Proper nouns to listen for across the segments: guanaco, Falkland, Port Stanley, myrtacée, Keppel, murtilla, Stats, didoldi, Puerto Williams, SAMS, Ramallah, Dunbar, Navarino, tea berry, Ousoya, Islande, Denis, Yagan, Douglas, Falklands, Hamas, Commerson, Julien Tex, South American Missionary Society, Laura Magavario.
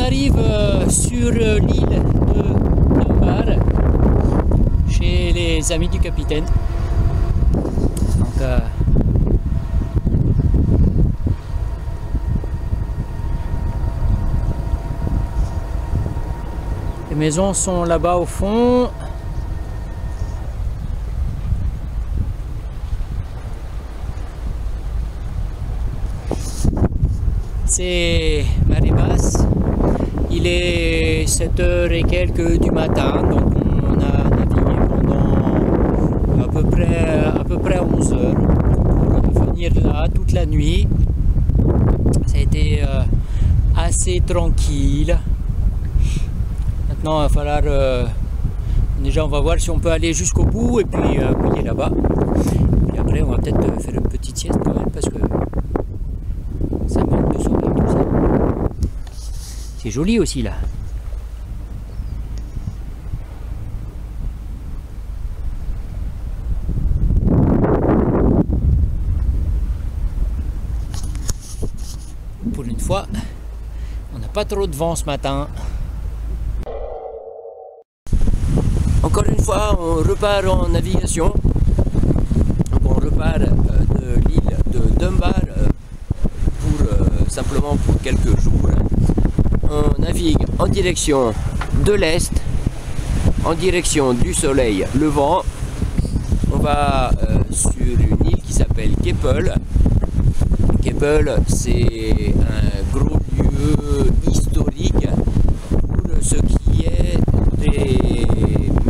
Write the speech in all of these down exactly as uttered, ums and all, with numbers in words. arrive euh, sur euh, l'île de Dunbar, chez les amis du capitaine. Donc, euh, les maisons sont là-bas au fond. C'est marée basse, il est sept heures et quelques du matin, donc on a navigué pendant à peu près, à peu près onze heures pour venir là toute la nuit. Ça a été euh, assez tranquille. Maintenant il va falloir, euh, déjà on va voir si on peut aller jusqu'au bout et puis euh, mouiller là-bas. Et après on va peut-être faire une petite sieste quand même parce que ça manque de soleil tout ça. C'est joli aussi là. Pour une fois, on n'a pas trop de vent ce matin. Encore une fois, on repart en navigation. Donc on repart de l'île de Dunbar. Simplement pour quelques jours. On navigue en direction de l'est, en direction du soleil levant. On va euh, sur une île qui s'appelle Keppel. Keppel, c'est un gros lieu historique pour ce qui est des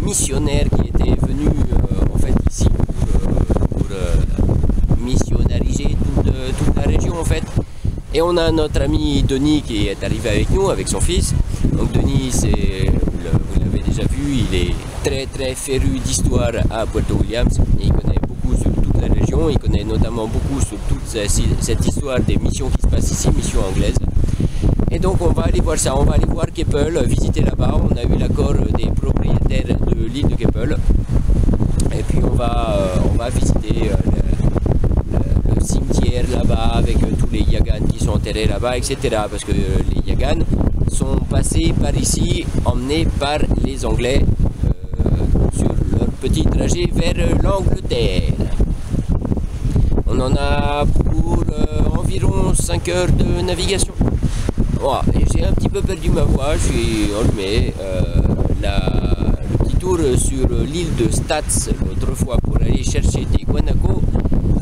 missionnaires qui étaient venus euh, en fait ici pour, pour euh, missionariser toute, toute la région en fait. Et on a notre ami Denis qui est arrivé avec nous, avec son fils. Donc Denis, vous l'avez déjà vu, il est très très féru d'histoire à Puerto Williams. Il connaît beaucoup sur toute la région, il connaît notamment beaucoup sur toute cette histoire des missions qui se passent ici, missions anglaises. Et donc on va aller voir ça, on va aller voir Keppel, visiter là-bas. On a eu l'accord des propriétaires de l'île de Keppel. Et puis on va, on va visiter cimetière là-bas avec euh, tous les Yagan qui sont enterrés là-bas, et cetera. Parce que euh, les Yagan sont passés par ici, emmenés par les Anglais euh, sur leur petit trajet vers euh, l'Angleterre. On en a pour euh, environ cinq heures de navigation. Voilà. J'ai un petit peu perdu ma voix, je suis enrhumé. Euh, le petit tour sur l'île de Stats l'autre fois pour aller chercher des guanaco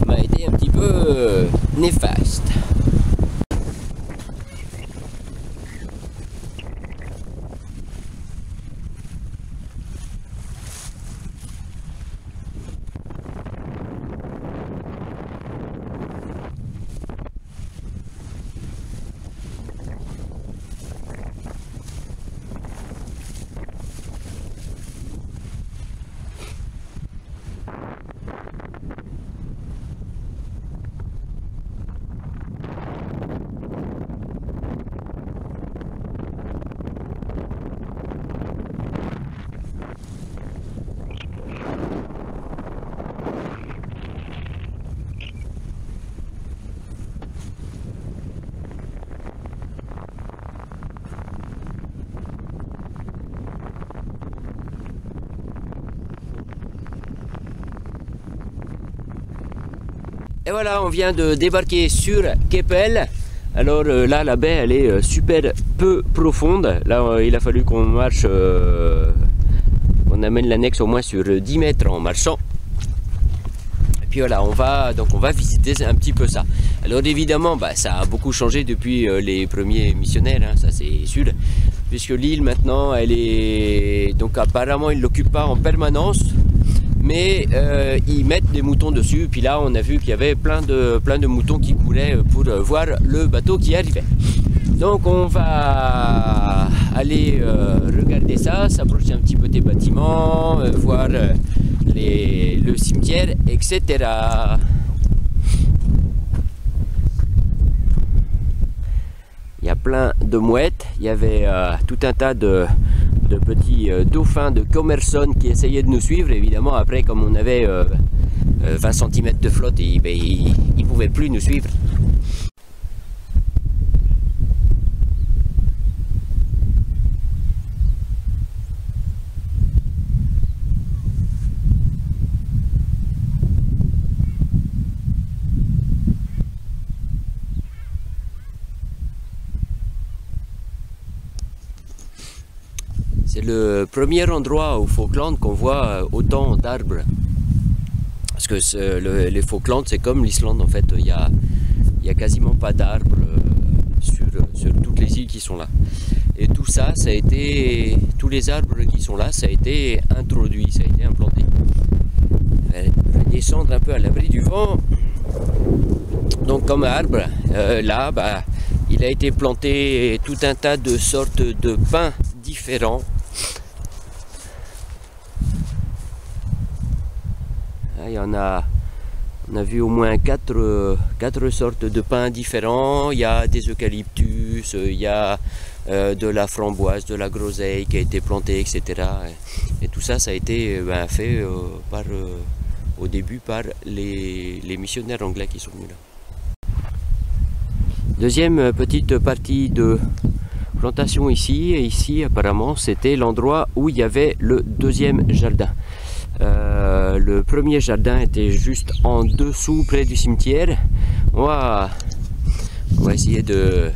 m'a été un petit peu euh, néfaste. Et voilà, on vient de débarquer sur Keppel. Alors euh, là, la baie, elle est euh, super peu profonde. Là, euh, il a fallu qu'on marche, euh, on amène l'annexe au moins sur dix mètres en marchant. Et puis voilà, on va, donc on va visiter un petit peu ça. Alors évidemment, bah, ça a beaucoup changé depuis euh, les premiers missionnaires, hein, ça c'est sûr. Puisque l'île maintenant, elle est... Donc apparemment, ils ne l'occupent pas en permanence. Mais euh, ils mettent des moutons dessus, puis là on a vu qu'il y avait plein de, plein de moutons qui coulaient pour voir le bateau qui arrivait. Donc on va aller euh, regarder ça, s'approcher un petit peu des bâtiments, euh, voir les, le cimetière, et cetera. Il y a plein de mouettes, il y avait euh, tout un tas de... de petits euh, dauphins de Commerson qui essayaient de nous suivre. Évidemment après comme on avait euh, euh, vingt centimètres de flotte, ils ben, il, il pouvaient plus nous suivre. le premier endroit au Falkland qu'on voit autant d'arbres. Parce que le, les Falklands, c'est comme l'Islande en fait, il n'y a, y a quasiment pas d'arbres sur, sur toutes les îles qui sont là. Et tout ça, ça a été, tous les arbres qui sont là, ça a été introduit, ça a été implanté. Je vais descendre un peu à l'abri du vent. Donc comme arbre, euh, là, bah, il a été planté tout un tas de sortes de pins différents. Là, il y en a, on a vu au moins quatre, quatre sortes de pins différents. Il y a des eucalyptus, il y a euh, de la framboise, de la groseille qui a été plantée, et cetera. Et, et tout ça, ça a été ben, fait euh, par, euh, au début par les, les missionnaires anglais qui sont venus là. Deuxième petite partie de plantation ici, et ici apparemment c'était l'endroit où il y avait le deuxième jardin. Euh, le premier jardin était juste en dessous près du cimetière. On va, on va essayer de,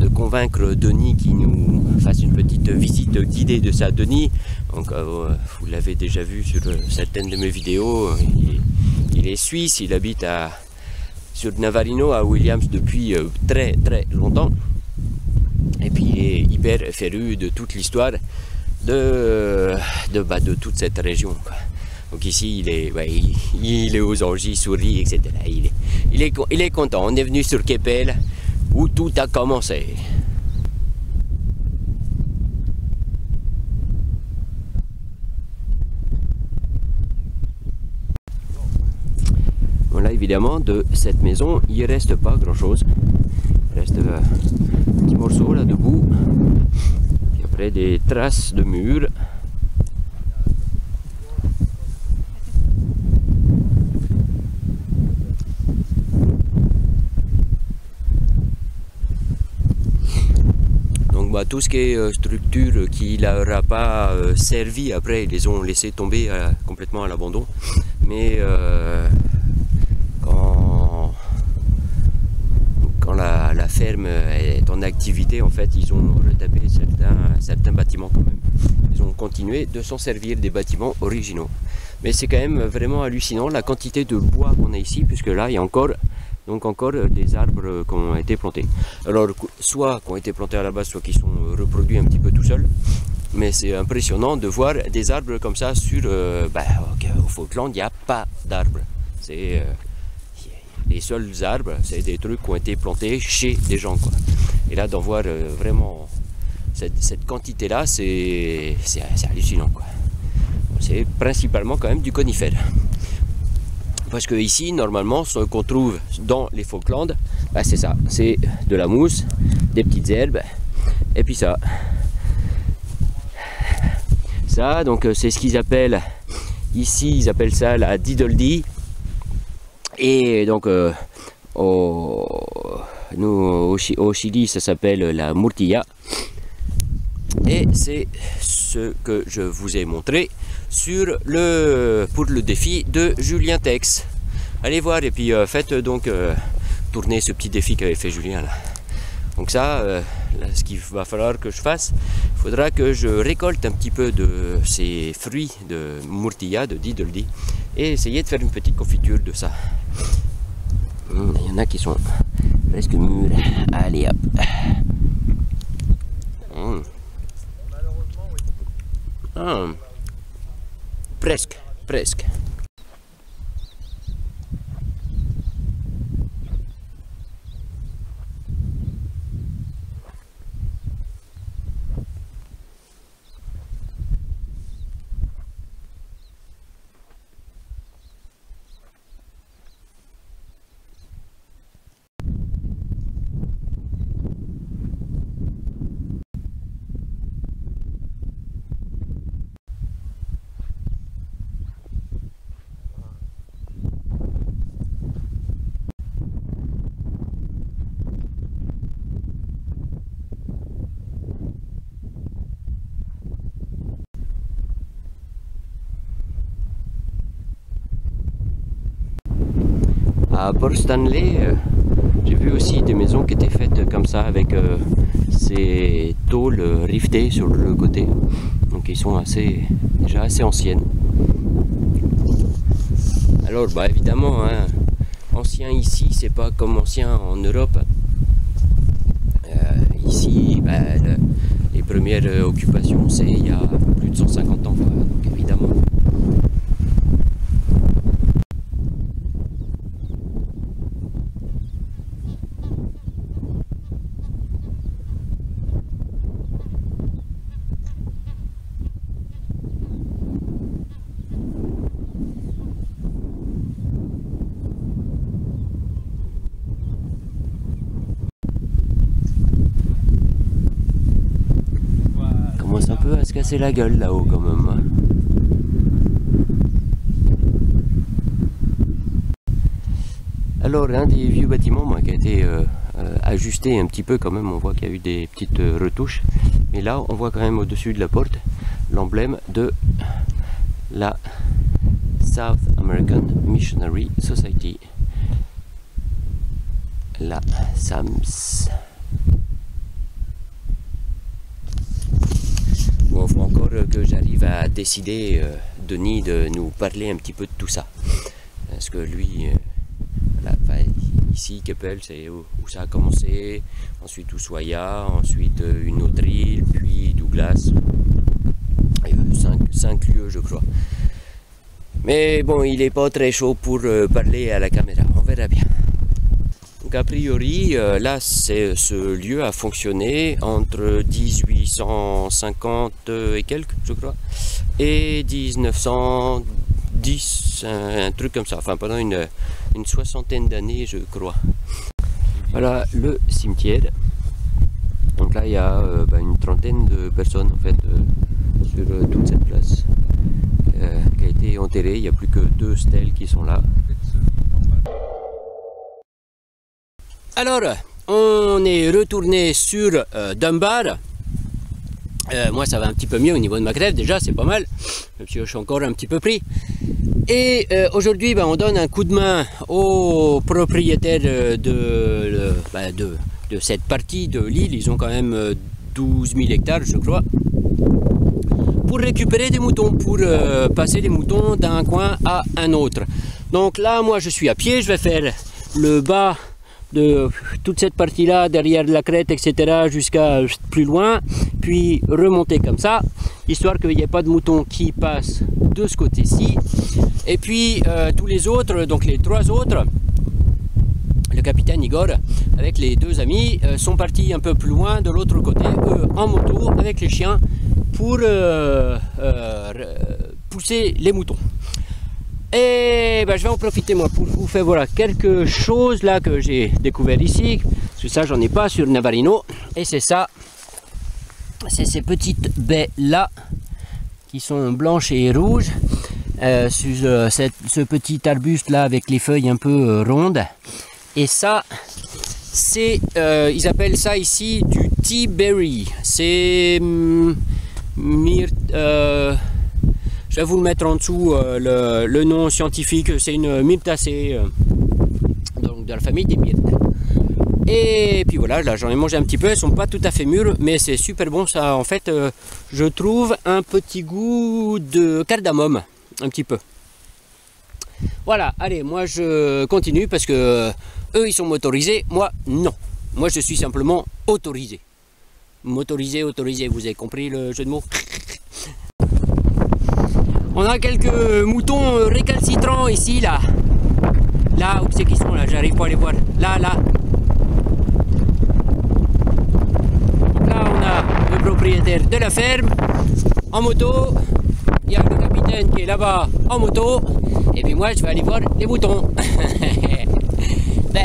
de convaincre Denis qui nous fasse une petite visite guidée de ça. Denis, donc, euh, vous l'avez déjà vu sur certaines de mes vidéos, il, il est suisse, il habite à... sur Navarino à Williams depuis très très longtemps et puis il est hyper féru de toute l'histoire de, de, bah, de toute cette région quoi. Donc ici il est, ouais, il, il est aux orgies, il sourit, et cetera. Il est, il, est, il est content, on est venu sur Keppel où tout a commencé. Là, évidemment, de cette maison, il ne reste pas grand-chose. Il reste euh, un petit morceau là debout. Puis après, des traces de murs. Donc, bah, tout ce qui est euh, structure qui ne leur a pas euh, servi, après, ils les ont laissé tomber euh, complètement à l'abandon. Mais... Euh, Quand la, la ferme est en activité, en fait, ils ont retapé certains, certains bâtiments quand même. Ils ont continué de s'en servir des bâtiments originaux. Mais c'est quand même vraiment hallucinant la quantité de bois qu'on a ici, puisque là, il y a encore, donc encore des arbres qui ont été plantés. Alors, soit qui ont été plantés à la base, soit qui sont reproduits un petit peu tout seuls. Mais c'est impressionnant de voir des arbres comme ça sur... Euh, bah, okay, au Falkland, il n'y a pas d'arbres. C'est... Euh, les seuls arbres, c'est des trucs qui ont été plantés chez des gens, quoi. Et là, d'en voir euh, vraiment cette, cette quantité-là, c'est hallucinant, quoi. C'est principalement quand même du conifère. Parce que ici, normalement, ce qu'on trouve dans les Falklands, bah, c'est ça. C'est de la mousse, des petites herbes, et puis ça. Ça, donc, c'est ce qu'ils appellent, ici, ils appellent ça la didoldi. Et donc euh, au, nous, au, au Chili ça s'appelle la murtilla et c'est ce que je vous ai montré sur le, pour le défi de Julien Tex. Allez voir et puis euh, faites donc euh, tourner ce petit défi qu'avait fait Julien là. Donc ça, euh, là, ce qu'il va falloir que je fasse, il faudra que je récolte un petit peu de ces fruits de murtilla, de didoldi et essayer de faire une petite confiture de ça. Mmh, il y en a qui sont presque mûrs. Allez hop. Mmh. Ah. Presque, presque. À Port Stanley, euh, j'ai vu aussi des maisons qui étaient faites comme ça avec euh, ces tôles rivetées sur le côté. qui sont assez, déjà assez anciennes. Alors bah évidemment, hein, ancien ici, c'est pas comme ancien en Europe. Euh, ici, bah, le, les premières occupations, c'est il y a plus de cent cinquante ans, bah, donc évidemment. C'est la gueule là-haut quand même. Alors un des vieux bâtiments moi, qui a été euh, ajusté un petit peu quand même, on voit qu'il y a eu des petites euh, retouches, mais là on voit quand même au-dessus de la porte l'emblème de la South American Missionary Society, la S A M S. Il faut encore que j'arrive à décider, euh, Denis, de nous parler un petit peu de tout ça. Parce que lui, euh, voilà, enfin, ici, Keppel, c'est où, où ça a commencé, ensuite Ousoya, ensuite euh, une autre île, puis Douglas. Et, euh, cinq, cinq lieux, je crois. Mais bon, il n'est pas très chaud pour euh, parler à la caméra, on verra bien. Donc a priori, euh, là, ce lieu a fonctionné entre mille huit cent cinquante et quelques, je crois, et mille neuf cent dix, un, un truc comme ça, enfin pendant une, une soixantaine d'années, je crois. Voilà le cimetière. Donc là, il y a euh, bah, une trentaine de personnes, en fait, euh, sur euh, toute cette place, euh, qui a été enterrée. Il n'y a plus que deux stèles qui sont là. Alors, on est retourné sur euh, Dunbar. Euh, moi, ça va un petit peu mieux au niveau de ma crève, déjà, c'est pas mal. Même si je suis encore un petit peu pris. Et euh, aujourd'hui, bah, on donne un coup de main aux propriétaires de, de, bah, de, de cette partie de l'île. Ils ont quand même douze mille hectares, je crois. Pour récupérer des moutons, pour euh, passer les moutons d'un coin à un autre. Donc là, moi, je suis à pied. Je vais faire le bas de toute cette partie là derrière la crête, etc., jusqu'à plus loin, puis remonter comme ça, histoire qu'il n'y ait pas de moutons qui passent de ce côté ci et puis euh, tous les autres, donc les trois autres, le capitaine Igor avec les deux amis euh, sont partis un peu plus loin de l'autre côté, eux en moto avec les chiens, pour euh, euh, pousser les moutons. Et ben, je vais en profiter moi pour vous faire voir quelque chose là que j'ai découvert ici, parce que ça j'en ai pas sur Navarino, et c'est ça, c'est ces petites baies là qui sont blanches et rouges, euh, sur euh, cette, ce petit arbuste là avec les feuilles un peu euh, rondes, et ça c'est, euh, ils appellent ça ici du tea berry, c'est hum, myrte, euh, je vais vous le mettre en dessous, euh, le, le nom scientifique, c'est une myrtacée, euh, donc de la famille des myrtes. Et puis voilà, là j'en ai mangé un petit peu, elles sont pas tout à fait mûres, mais c'est super bon ça. En fait, euh, je trouve un petit goût de cardamome, un petit peu. Voilà, allez, moi je continue parce que euh, eux ils sont motorisés, moi non. Moi je suis simplement autorisé. Motorisé, autorisé, vous avez compris le jeu de mots? On a quelques moutons récalcitrants ici, là. Là, où c'est qu'ils sont, là, j'arrive pas à les voir. Là, là. Donc là, on a le propriétaire de la ferme, en moto. Il y a le capitaine qui est là-bas, en moto. Et puis moi, je vais aller voir les moutons. Bah.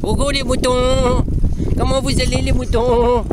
Coucou les moutons. Comment vous allez les moutons?